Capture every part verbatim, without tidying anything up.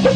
I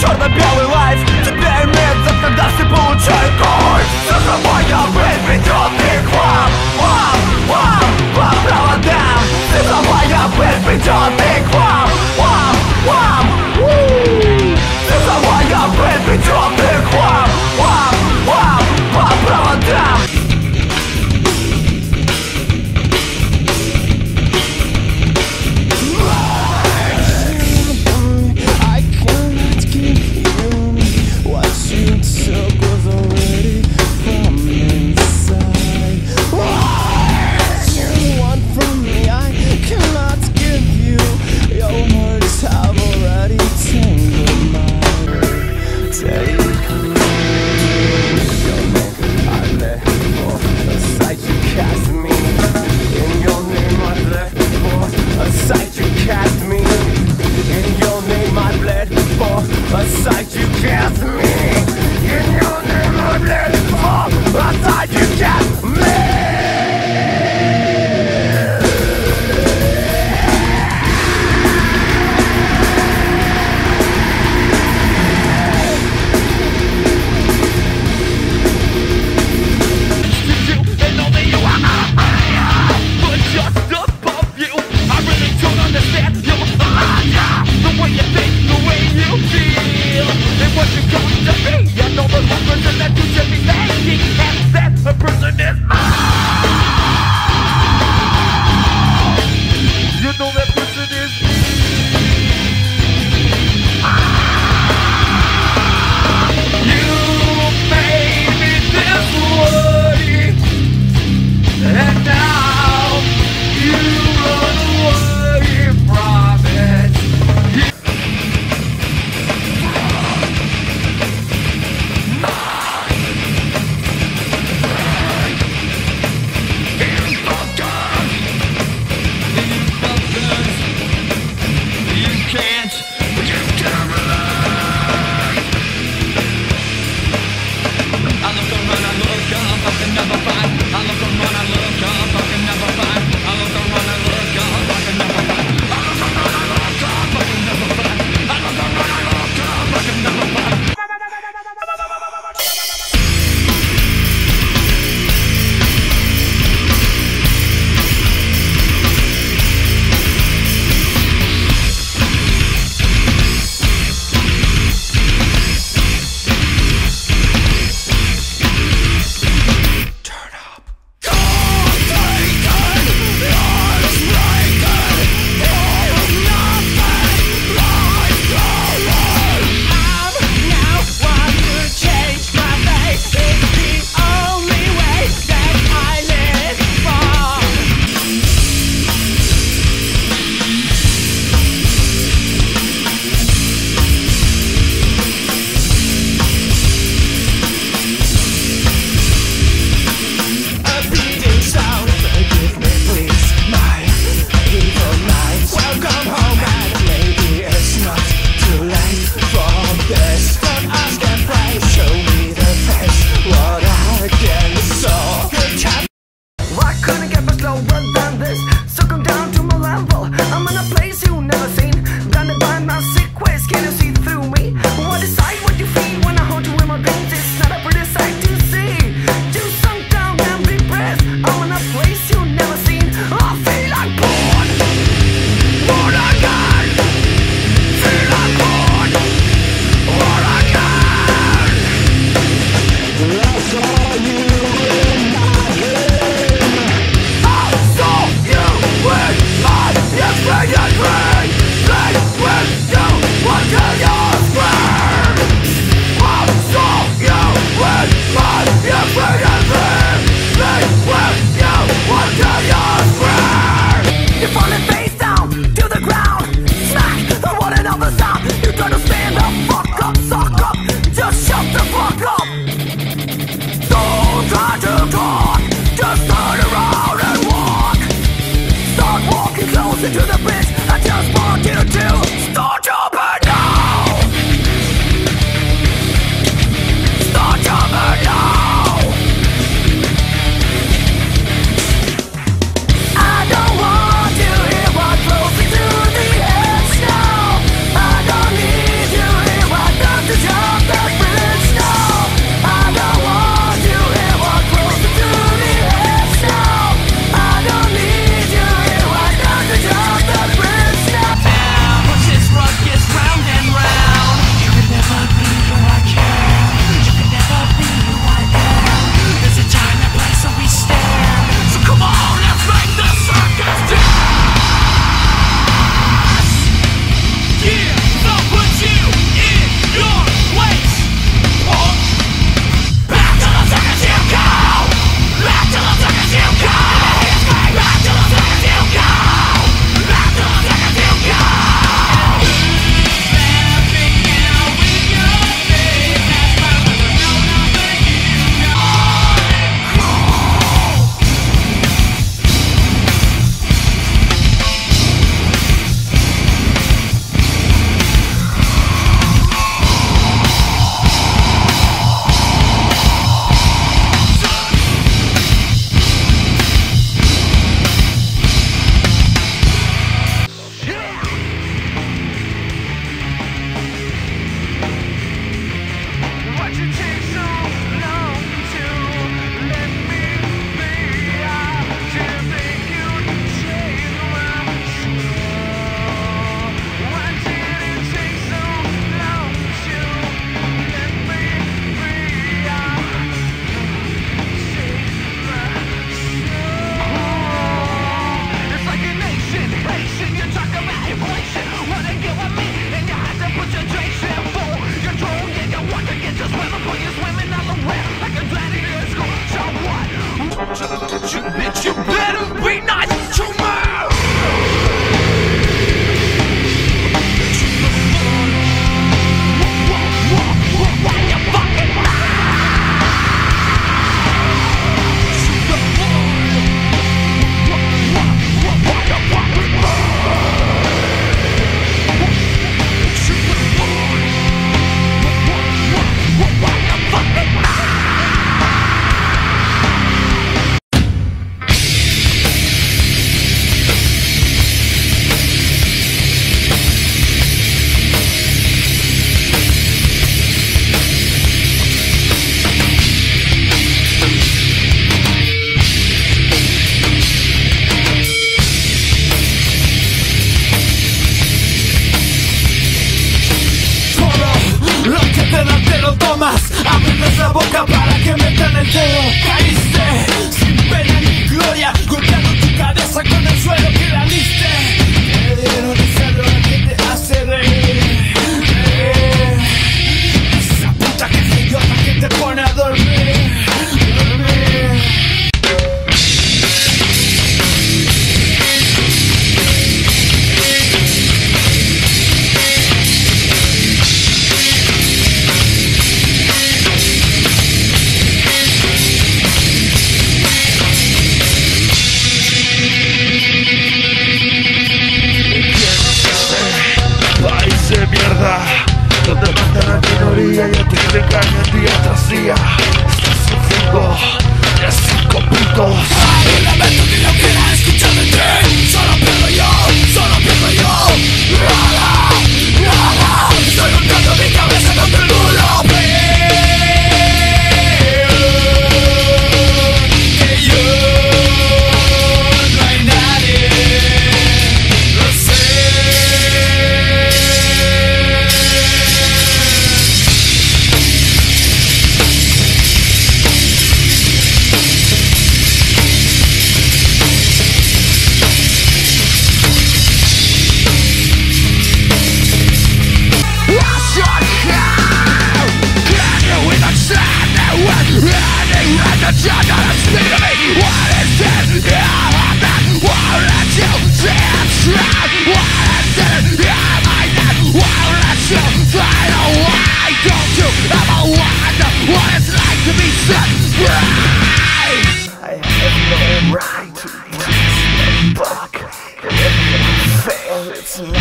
черно-белый лайф тебя имеет за когда ты получаешь кайф. За собой я приведет их вам, вам, вам, вам проводам. За собой я приведет их вам, вам, вам. За собой я приведет их вам, вам, вам, вам проводам. Down to my level, I'm in a place you've never seen, blinded by my sick ways. Can you see through? want you to start your burn now. Start your burn now. I don't want you here, walk closely to the edge now. I don't need you here, I love to jump the bridge now. I don't want you here, walk closely to the edge now. I don't need you here, I love to jump the bridge now. Now, but this rug gets round and round. You can never be who I can. You can never be who I am. There's a time and place that we stand. So come on, let's make the circus dance. Yeah, they'll put you in your place. Walk. Back to the circus you go. Back to the circus you go. Back to the circus you go. Back to the circus you go. Fuck. It's my truth.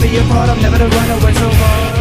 Be a part of never to run away so far.